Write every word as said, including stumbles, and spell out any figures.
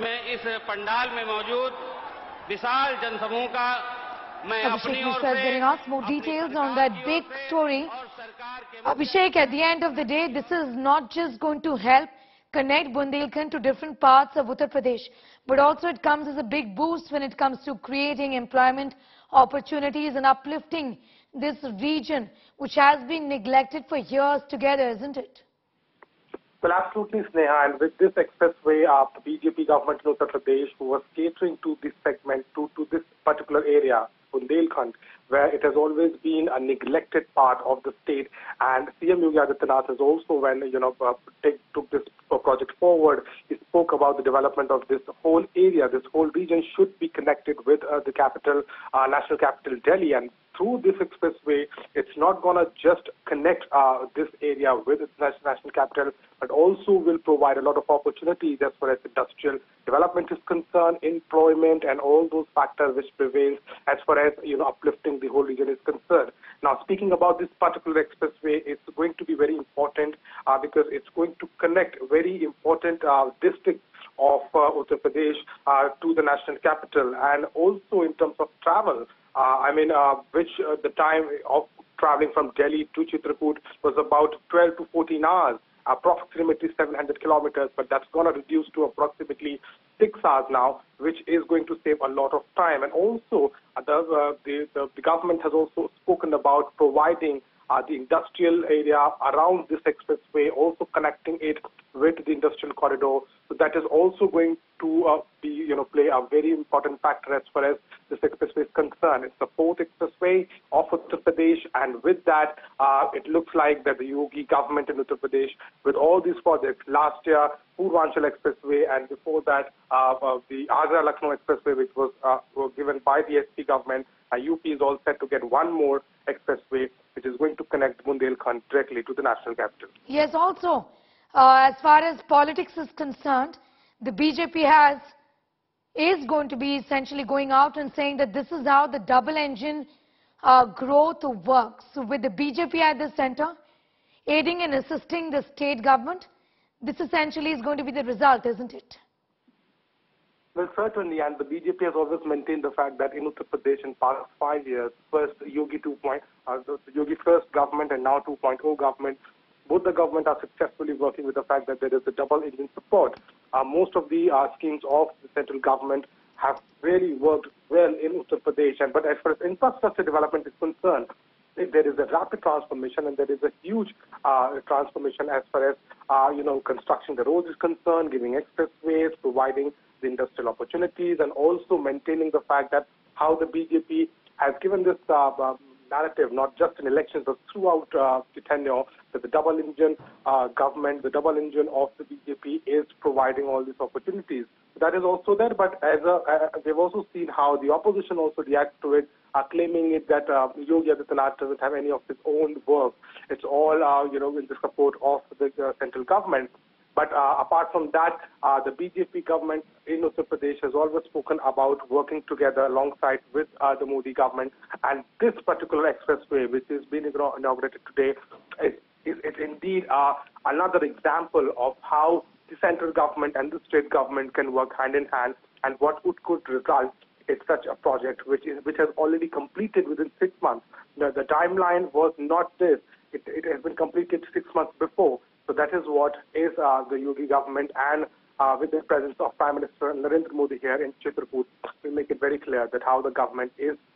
मैं इस पंडाल में मौजूद विशाल जनसमूह का मैं अपनी ओर से giving us more details on that big story. Abhishek, at the end of the day, this is not just going to help connect Bundelkhand to different parts of Uttar Pradesh, but also it comes as a big boost when it comes to creating employment opportunities and uplifting this region, which has been neglected for years together, isn't it? Well, absolutely, Sneha. And with this expressway, uh, the B J P government in Uttar Pradesh was catering to this segment, to, to this particular area, Bundelkhand, where it has always been a neglected part of the state. And C M Yogi Adityanath has also, when you know, uh, take, took this project forward, he spoke about the development of this whole area. This whole region should be connected with uh, the capital, uh, national capital, Delhi. And through this expressway, it's not going to just connect uh, this area with its national capital, but also will provide a lot of opportunities as far as industrial development is concerned, employment, and all those factors which prevail as far as, you know, uplifting the whole region is concerned. Now, speaking about this particular expressway, it's going to be very important uh, because it's going to connect very important uh, districts of uh, Uttar Pradesh uh, to the national capital, and also in terms of travel. Uh, I mean, uh, which uh, the time of traveling from Delhi to Chitrakoot was about twelve to fourteen hours, approximately seven hundred kilometers, but that's going to reduce to approximately six hours now, which is going to save a lot of time. And also, uh, the, uh, the, the, the government has also spoken about providing Uh, the industrial area around this expressway, also connecting it with the industrial corridor. So that is also going to uh, be, you know, play a very important factor as far as this expressway is concerned. It's the fourth expressway of Uttar Pradesh, and with that, uh, it looks like that the Yogi government in Uttar Pradesh, with all these projects, last year, Purvanchal Expressway, and before that, uh, uh, the Agra-Lucknow Expressway, which was uh, given by the S P government, uh, U P is all set to get one more expressway, which is going to connect Bundelkhand directly to the national capital. Yes, also, uh, as far as politics is concerned, the B J P has is going to be essentially going out and saying that this is how the double-engine uh, growth works. So with the B J P at the center, aiding and assisting the state government, this essentially is going to be the result, isn't it? Well, certainly, and the B J P has always maintained the fact that in Uttar Pradesh in past five years, first Yogi two point oh, uh, Yogi first government and now two point oh government, both the government are successfully working with the fact that there is a double engine support. Uh, most of the uh, schemes of the central government have really worked well in Uttar Pradesh, and but as far as infrastructure development is concerned, there is a rapid transformation, and there is a huge uh, transformation as far as uh, you know, construction the roads is concerned, giving expressways, providing the industrial opportunities, and also maintaining the fact that how the B J P has given this uh, uh, narrative, not just in elections, but throughout uh, the tenure, that the double engine uh, government, the double engine of the B J P is providing all these opportunities. That is also there, but as a, uh, they've also seen how the opposition also reacts to it, uh, claiming it that uh, Yogi Adityanath doesn't have any of his own work. It's all, uh, you know, in the support of the uh, central government. But uh, apart from that, uh, the B J P government in Uttar Pradesh has always spoken about working together alongside with uh, the Modi government. And this particular expressway, which is being inaugurated today, is, is, is indeed uh, another example of how the central government and the state government can work hand in hand, and what would could result in such a project, which is which has already completed within six months. Now, the timeline was not this; it, it has been completed six months before. So that is what is uh, the Yogi government, and uh, with the presence of Prime Minister Narendra Modi here in Chitrakoot, we make it very clear that how the government is